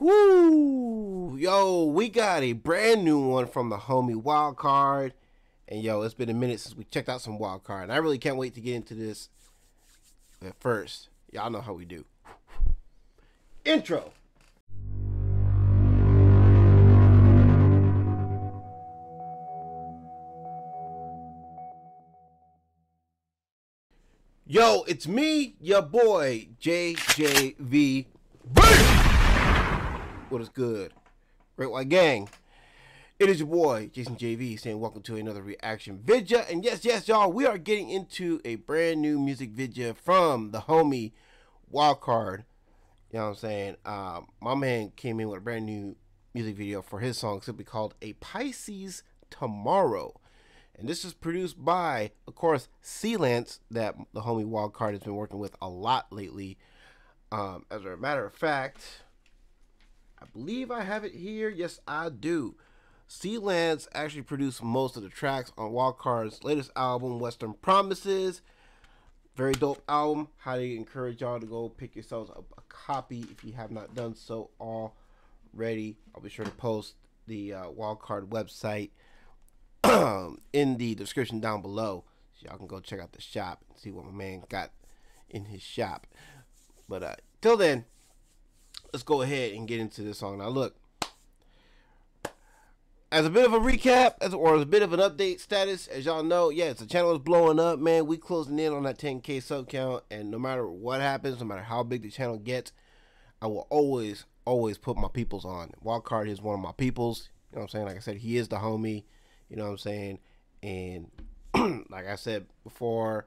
Woo! Yo, we got a brand new one from the homie Wildcard. And yo, it's been a minute since we checked out some Wildcard. And I really can't wait to get into this. But first, y'all know how we do. Intro. Yo, it's me, your boy, JJV. What is good? Great White Gang. It is your boy, Jason JV, saying welcome to another reaction video. And yes, y'all, we are getting into a brand new music video from the homie Wildcard. You know what I'm saying? My man came in with a brand new music video for his song, simply called A Pisces Tomorrow. And this is produced by, of course, C-Lance, that the homie Wildcard has been working with a lot lately. As a matter of fact, I believe I have it here. Yes, I do. C-Lance actually produced most of the tracks on Wildcard's latest album, Western Promises. Very dope album. Highly encourage y'all to go pick yourselves up a copy if you have not done so already. I'll be sure to post the Wildcard website in the description down below, so y'all can go check out the shop and see what my man got in his shop. But till then, let's go ahead and get into this song. Now look, as a bit of a recap, or as a bit of an update status, as y'all know, yes, the channel is blowing up, man. We closing in on that 10K sub count, and no matter what happens, no matter how big the channel gets, I will always put my peoples on. Wildcard is one of my peoples. You know what I'm saying? Like I said, he is the homie. You know what I'm saying? And like I said before,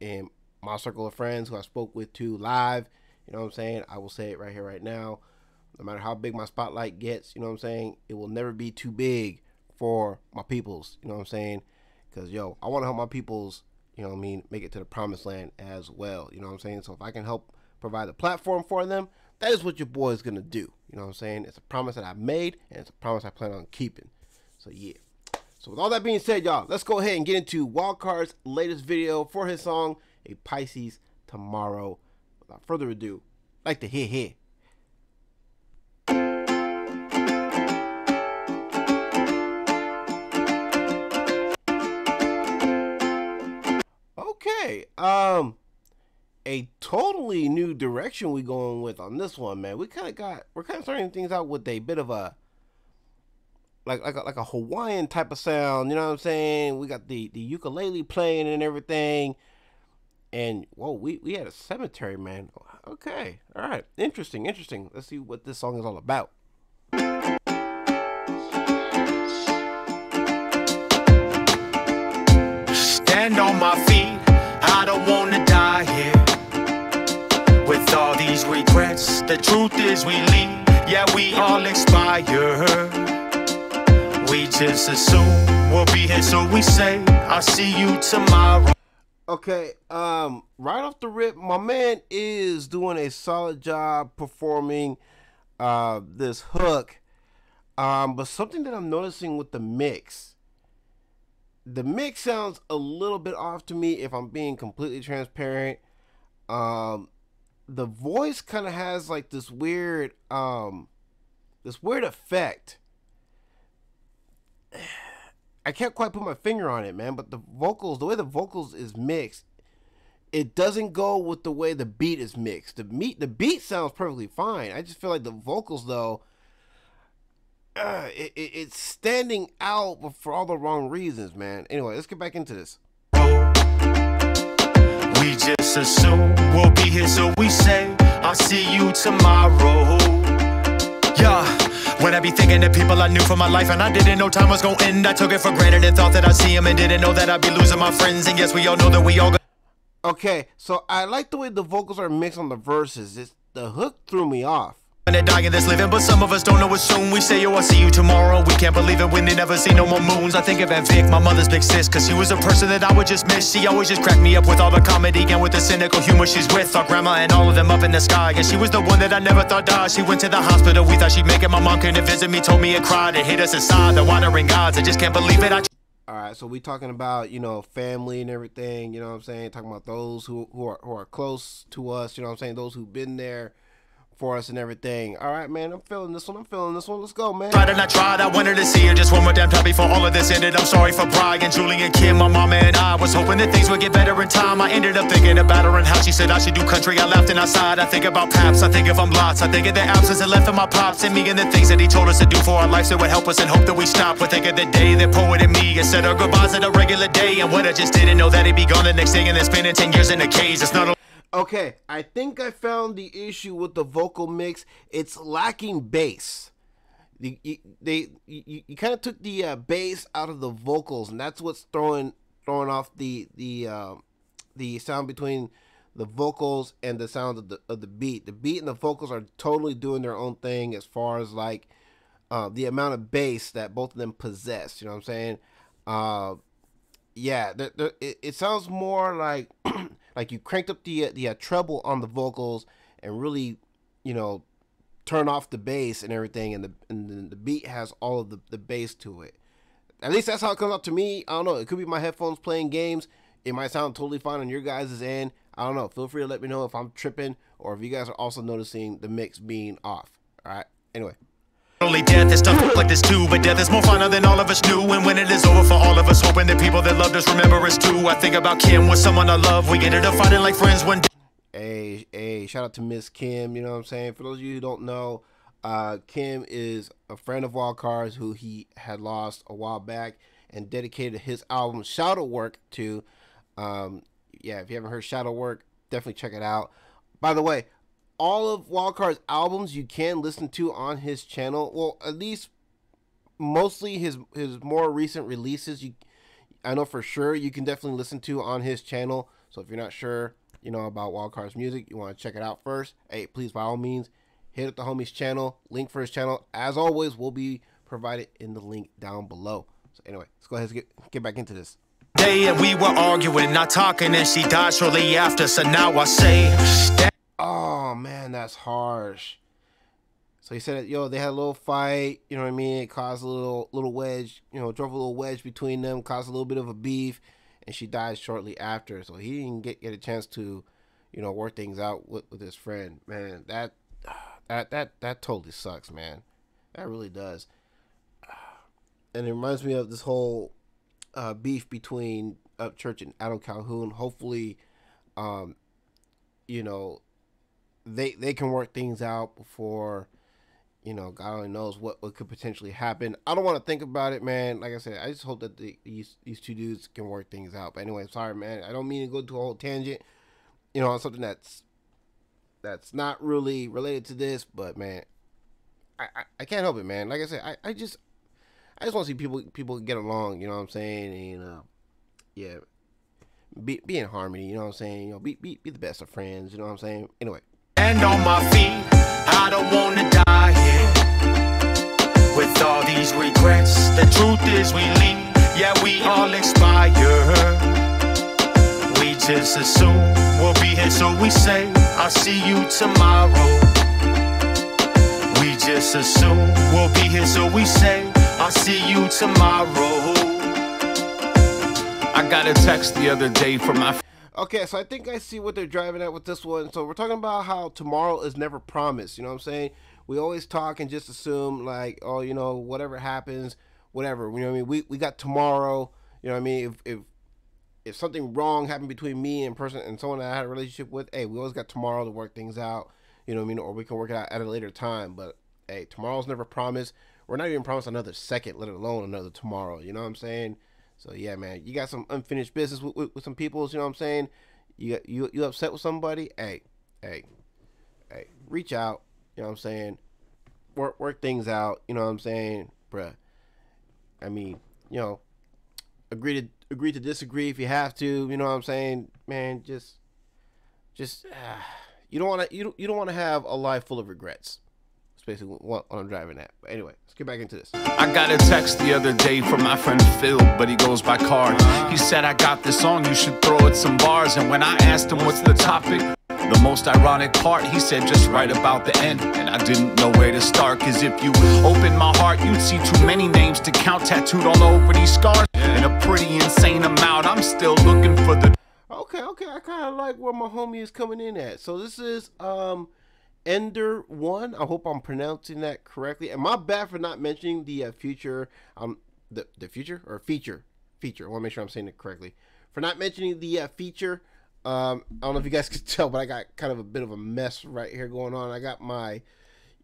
in my circle of friends who I spoke with too live, you know what I'm saying? I will say it right here, right now. No matter how big my spotlight gets, you know what I'm saying? It will never be too big for my peoples, you know what I'm saying? Because, yo, I want to help my peoples, you know what I mean, make it to the promised land as well, you know what I'm saying? So if I can help provide the platform for them, that is what your boy is going to do, you know what I'm saying? It's a promise that I made, and it's a promise I plan on keeping. So, yeah. So with all that being said, y'all, let's go ahead and get into Wildcard's latest video for his song, A Pisces Tomorrow. Without further ado, I'd like to hear. Okay, a totally new direction we going with on this one, man. We're kind of starting things out with a bit of a like a Hawaiian type of sound, you know what I'm saying? We got the ukulele playing and everything, and whoa, we had a cemetery, man. Okay, all right, interesting. Let's see what this song is all about. Stand on my feet, I don't want to die here. With all these regrets, the truth is we leave, yeah, we all expire. We just assume we'll be here, so we say, I'll see you tomorrow. Okay, right off the rip, my man is doing a solid job performing this hook. But something that I'm noticing with the mix sounds a little bit off to me, if I'm being completely transparent. The voice kind of has like this weird effect. I can't quite put my finger on it, man, but the way the vocals is mixed, it doesn't go with the way the beat is mixed. The beat sounds perfectly fine. I just feel like the vocals, though, it's standing out, but for all the wrong reasons, man. Anyway, let's get back into this. We just assume we'll be here, so we say, I'll see you tomorrow. Yeah. When I be thinking that people I knew for my life, and I didn't know time was gonna end, I took it for granted and thought that I'd see him, and didn't know that I'd be losing my friends. And yes, we all know that we all got. Okay, so I like the way the vocals are mixed on the verses. It's the hook threw me off. And they're dying this living, but some of us don't know it's soon. We say, oh, I'll see you tomorrow. We can't believe it when they never see no more moons. I think of Aunt Vic, my mother's big sis, cause she was a person that I would just miss. She always just cracked me up with all the comedy and with the cynical humor she's with. Our grandma and all of them up in the sky, and she was the one that I never thought died. She went to the hospital, we thought she'd make it. My mom came to visit me, told me it cried. It hit us inside, the wandering gods, I just can't believe it. Alright, so we talking about, you know, family and everything, you know what I'm saying? Talking about those who are close to us, you know what I'm saying? Those who've been there for us and everything. All right, man, I'm feeling this one. I'm feeling this one. Let's go, man. Tried and I tried. I wanted to see her just one more damn time before all of this ended. I'm sorry for Brian, Julie, and Kim, my mama, and I. Was hoping that things would get better in time. I ended up thinking about her and how she said I should do country. I laughed and I sighed. I think about Paps. I think of them lots. I think of the absence that left in my pops and me and the things that he told us to do for our lives that would help us and hope that we stop. But think of the day that Poet and me and said our goodbyes at a regular day. And what I just didn't know that he'd be gone the next day and then spending 10 years in a cage. It's not a okay, I think I found the issue with the vocal mix. It's lacking bass. You kind of took the bass out of the vocals, and that's what's throwing off the sound between the vocals and the sound of the beat. The beat and the vocals are totally doing their own thing as far as like the amount of bass that both of them possess. You know what I'm saying? Yeah, it sounds more like. Like you cranked up the treble on the vocals and really, you know, turn off the bass and everything, and the beat has all of the bass to it. At least that's how it comes out to me. I don't know. It could be my headphones playing games. It might sound totally fine on your guys' end. I don't know. Feel free to let me know if I'm tripping or if you guys are also noticing the mix being off. All right. Anyway. Only death is stuff like this too, but death is more finer than all of us knew. And when it is over for all of us, hoping that people that loved us remember us too. I think about Kim with someone I love. We ended up fighting like friends one day. Hey, shout out to Miss Kim. You know what I'm saying? For those of you who don't know, Kim is a friend of Wildcard's who he had lost a while back and dedicated his album Shadow Work to. Yeah, if you haven't heard Shadow Work, definitely check it out. By the way, all of Wildcard's albums you can listen to on his channel. Well, at least mostly his more recent releases. I know for sure you can definitely listen to on his channel. So if you're not sure, you know, about Wildcard's music, you want to check it out first, hey, please by all means hit up the homie's channel. Link for his channel, as always, will be provided in the link down below. So anyway, let's go ahead and get back into this. Day and we were arguing, not talking, and she died shortly after. So now I say. Oh man, that's harsh. So he said, yo, they had a little fight, you know what I mean? It caused a little wedge, you know, drove a little wedge between them, caused a little bit of a beef, and she died shortly after. So he didn't get a chance to, you know, work things out with his friend. Man, that totally sucks, man. That really does. And it reminds me of this whole beef between Upchurch and Adam Calhoun. Hopefully, you know, they can work things out before, you know, God only knows what could potentially happen. I don't want to think about it, man. Like I said, I just hope that these two dudes can work things out. But anyway, sorry, man. I don't mean to go to a whole tangent, you know, on something that's not really related to this. But man, I can't help it, man. Like I said, I just want to see people get along. You know what I'm saying? And yeah. Be in harmony, you know what I'm saying? You know, be the best of friends, you know what I'm saying? Anyway. And on my feet, I don't want to die here. With all these regrets, the truth is we leave. Yeah, we all expire. We just assume we'll be here, so we say, I'll see you tomorrow. We just assume we'll be here, so we say, I'll see you tomorrow. I got a text the other day from my... Okay, so I think I see what they're driving at with this one. So we're talking about how tomorrow is never promised, you know what I'm saying? We always talk and just assume like, oh, you know, whatever happens, whatever. You know what I mean? We got tomorrow, you know what I mean? If something wrong happened between me and person and someone that I had a relationship with, hey, we always got tomorrow to work things out, you know what I mean? Or we can work it out at a later time. But hey, tomorrow's never promised. We're not even promised another second, let alone another tomorrow, you know what I'm saying? So yeah, man, you got some unfinished business with some people. You know what I'm saying? You upset with somebody? Hey, reach out. You know what I'm saying? Work things out. You know what I'm saying, bruh? I mean, you know, agree to disagree if you have to. You know what I'm saying, man? Just you don't want to have a life full of regrets. Basically what I'm driving at. But anyway, let's get back into this. I got a text the other day from my friend Phil, but he goes by Card. He said, I got this song, you should throw it some bars. And when I asked him what's the topic, the most ironic part, he said, just write about the end. And I didn't know where to start, cause if you open my heart, you'd see too many names to count, tattooed all over these scars. And a pretty insane amount, I'm still looking for the... Okay, I kind of like where my homie is coming in at. So this is ENDR WON. I hope I'm pronouncing that correctly. And my bad for not mentioning the future, feature. I want to make sure I'm saying it correctly. For not mentioning the feature. I don't know if you guys could tell, but I got kind of a bit of a mess right here going on. I got my,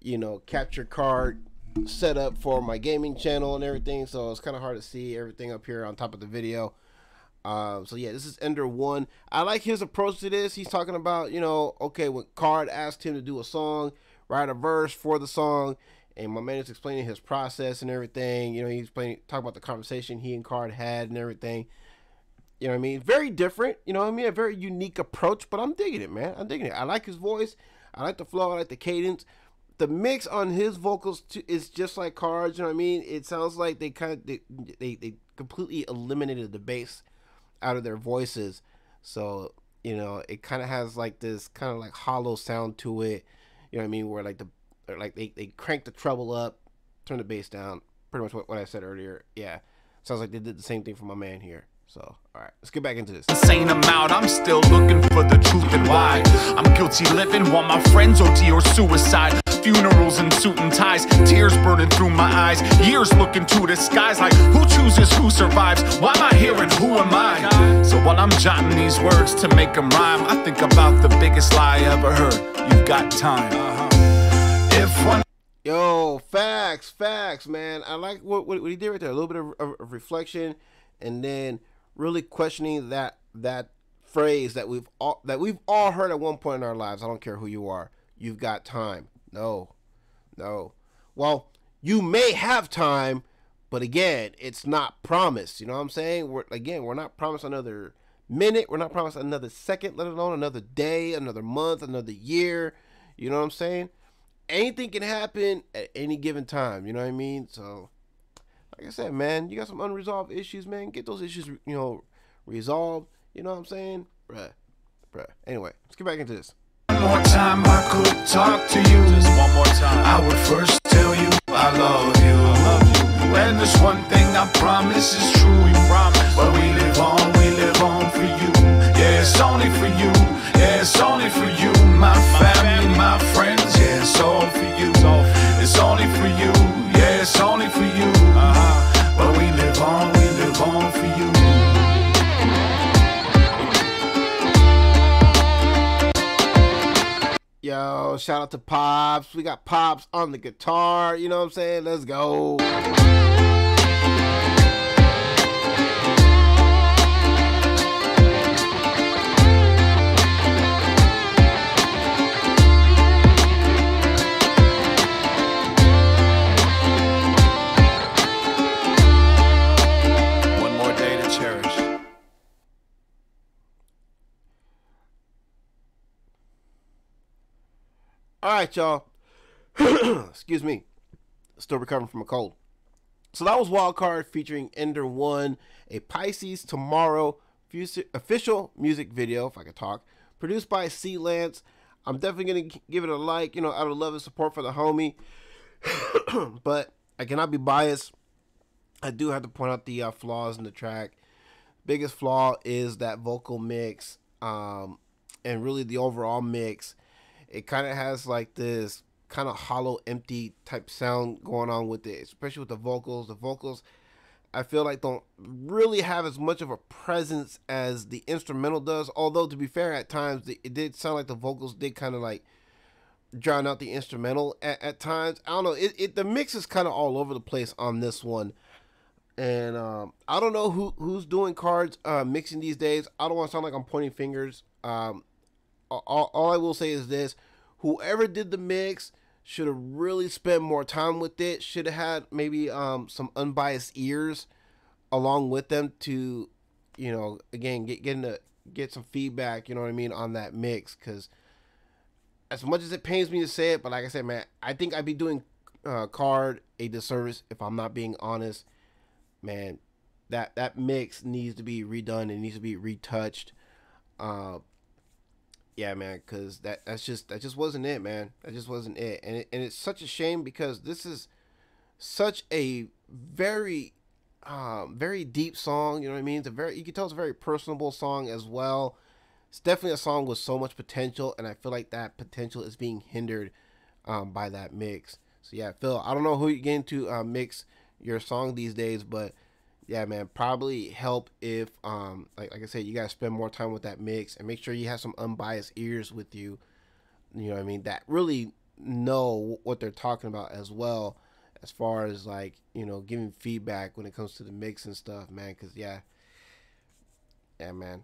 you know, capture card set up for my gaming channel and everything, so it's kind of hard to see everything up here on top of the video. So yeah, this is ENDR WON. I like his approach to this. He's talking about, you know, okay, when Card asked him to do a song, write a verse for the song, and my man is explaining his process and everything. You know, he's talking about the conversation he and Card had and everything. You know what I mean? Very different. You know what I mean? A very unique approach, but I'm digging it, man. I'm digging it. I like his voice. I like the flow. I like the cadence. The mix on his vocals too is just like Card's. You know what I mean? It sounds like they kind of they completely eliminated the bass out of their voices. So, you know, it kind of has like this kind of like hollow sound to it. You know what I mean? Where like they crank the treble up, turn the bass down. Pretty much what I said earlier. Yeah, sounds like they did the same thing for my man here. So, all right, let's get back into this. Insane amount, I'm still looking for the truth and why. I'm guilty living while my friends OT or suicide. Funerals and suit and ties, tears burning through my eyes. Years looking to the skies like who chooses, who survives? Why am I here and who am I? So while I'm jotting these words to make them rhyme, I think about the biggest lie I ever heard. You've got time. If one... Yo, facts, man. I like what he did right there. A little bit of reflection and then... really questioning that phrase that we've all heard at one point in our lives. I don't care who you are. You've got time. No. Well, you may have time, but again, it's not promised. You know what I'm saying? We're not promised another minute. We're not promised another second, let alone another day, another month, another year. You know what I'm saying? Anything can happen at any given time. You know what I mean? So... like I said, man, you got some unresolved issues, man. Get those issues, you know, resolved. You know what I'm saying? Bruh. Anyway, let's get back into this. One more time I could talk to you. Just one more time. I would first tell you I love you. And there's one thing I promise is true. You promise. But we live on for you. Yeah, it's only for you. Yeah, it's only for you. My family, my friends, yeah, it's all for you. It's only for you. Yeah, it's only for you. But we live on for you. Yo, shout out to Pops. We got Pops on the guitar. You know what I'm saying? Let's go. All right, y'all. Excuse me. Still recovering from a cold. So that was Wildcard featuring ENDR WON, A Pisces Tomorrow official music video, if I could talk, produced by C-Lance. I'm definitely going to give it a like, you know, out of love and support for the homie. But I cannot be biased. I do have to point out the flaws in the track. Biggest flaw is that vocal mix and really the overall mix. It kind of has like this kind of hollow, empty type sound going on with it, especially with the vocals. The vocals, I feel like, don't really have as much of a presence as the instrumental does. Although, to be fair, at times, it did sound like the vocals did kind of like drown out the instrumental at times. I don't know. The mix is kind of all over the place on this one. And I don't know who's doing Card's mixing these days. I don't want to sound like I'm pointing fingers. All I will say is this: whoever did the mix should have really spent more time with it. Should have had maybe some unbiased ears along with them to, you know, again get some feedback. You know what I mean on that mix. Because as much as it pains me to say it, but like I said, man, I think I'd be doing Card a disservice if I'm not being honest. Man, that mix needs to be redone. It needs to be retouched. Yeah, man, because that just wasn't it, man. That just wasn't it. And it's such a shame because this is such a very, very deep song. You know what I mean? You can tell it's a very personable song as well. It's definitely a song with so much potential, and I feel like that potential is being hindered by that mix. So yeah, Phil, I don't know who you're getting to mix your song these days, but yeah, man, probably help if like I said, you gotta spend more time with that mix and make sure you have some unbiased ears with you, you know what I mean, that really know what they're talking about as well, as far as like, you know, giving feedback when it comes to the mix and stuff, man, because yeah, man,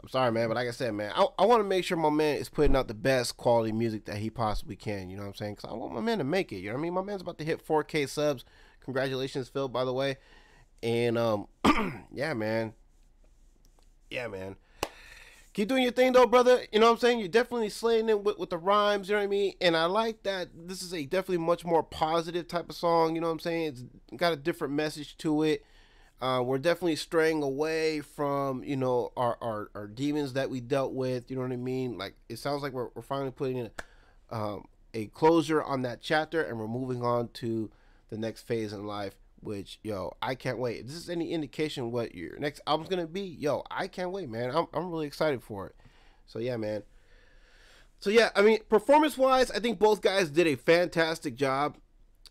I'm sorry, man, but like I said, man, I want to make sure my man is putting out the best quality music that he possibly can, you know what I'm saying? Because I want my man to make it, you know what I mean? My man's about to hit 4K subs. Congratulations, Phil, by the way. And, yeah, man. Yeah, man. Keep doing your thing, though, brother. You know what I'm saying? You're definitely slaying it with the rhymes, you know what I mean? And I like that this is a definitely much more positive type of song, you know what I'm saying? It's got a different message to it. We're definitely straying away from, you know, our demons that we dealt with, you know what I mean? Like, it sounds like we're finally putting in a closure on that chapter, and we're moving on to the next phase in life, which, yo, I can't wait. If this is any indication what your next album's gonna be, yo, I can't wait, man. I'm really excited for it. So yeah, man. So yeah, I mean, performance wise, I think both guys did a fantastic job.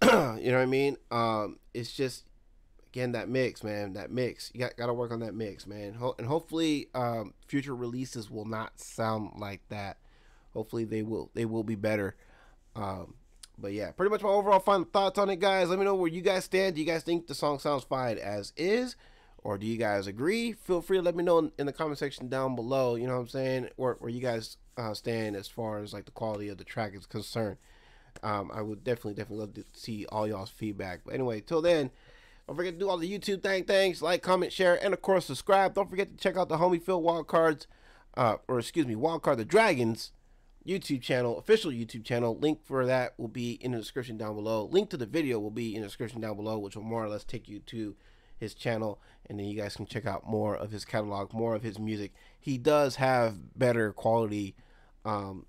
You know what I mean? It's just, again, that mix, man, that mix. You gotta work on that mix, man. And hopefully future releases will not sound like that. Hopefully they will be better. But yeah, pretty much my overall final thoughts on it, guys. Let me know where you guys stand. Do you guys think the song sounds fine as is, or do you guys agree? Feel free to let me know in the comment section down below, you know what I'm saying, or where you guys stand as far as like the quality of the track is concerned. I would definitely love to see all y'all's feedback. But anyway, till then, don't forget to do all the YouTube things, like, comment, share, and of course subscribe. Don't forget to check out the homie Phil Wildcard's, Wildcard the Dragon's YouTube channel, official YouTube channel. Link for that will be in the description down below. Link to the video will be in the description down below, which will more or less take you to his channel, and then you guys can check out more of his catalog, more of his music. He does have better quality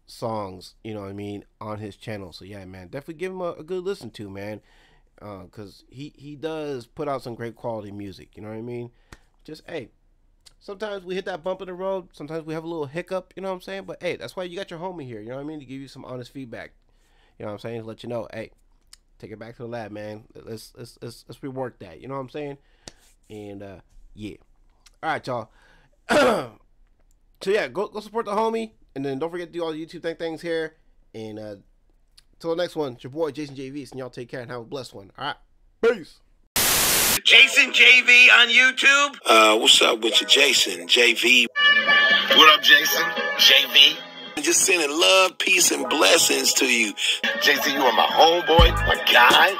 songs, you know what I mean, on his channel. So yeah, man, definitely give him a good listen to, man. Because he does put out some great quality music, you know what I mean? Just, hey, sometimes we hit that bump in the road, sometimes we have a little hiccup, you know what I'm saying? But hey, that's why you got your homie here, you know what I mean? To give you some honest feedback, you know what I'm saying? To let you know, hey, take it back to the lab, man. Let's rework that, you know what I'm saying? And yeah, all right, y'all. So yeah, go support the homie, and then don't forget to do all the YouTube things here, and till the next one, it's your boy Jason JV, and y'all take care and have a blessed one. All right, peace. Jason JV on YouTube. What's up with you, Jason JV? What up, Jason JV? Just sending love, peace, and blessings to you, Jason. You are my homeboy, my guy.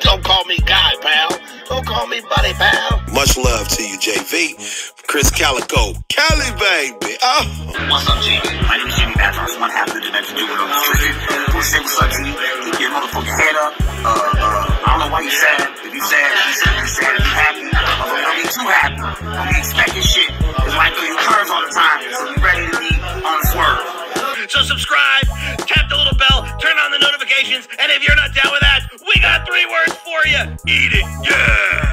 Don't call me guy, pal. Don't call me buddy, pal. Much love to you, JV. Chris Calico, Cali baby. Oh. What's up, JV? My name is Jimmy Badger. I'm half the next dude on the street. What's up, G? Keep your motherfucking head up. I don't know why you sad. If you sad, if you sad, if you sad, if you happy. Don't be too happy. Don't be expecting shit. It's like doing curves all the time. So be ready to be on swerve. So subscribe, tap the little bell, turn on the notifications, and if you're not down with that, we got 3 words for you. Eat it, yeah!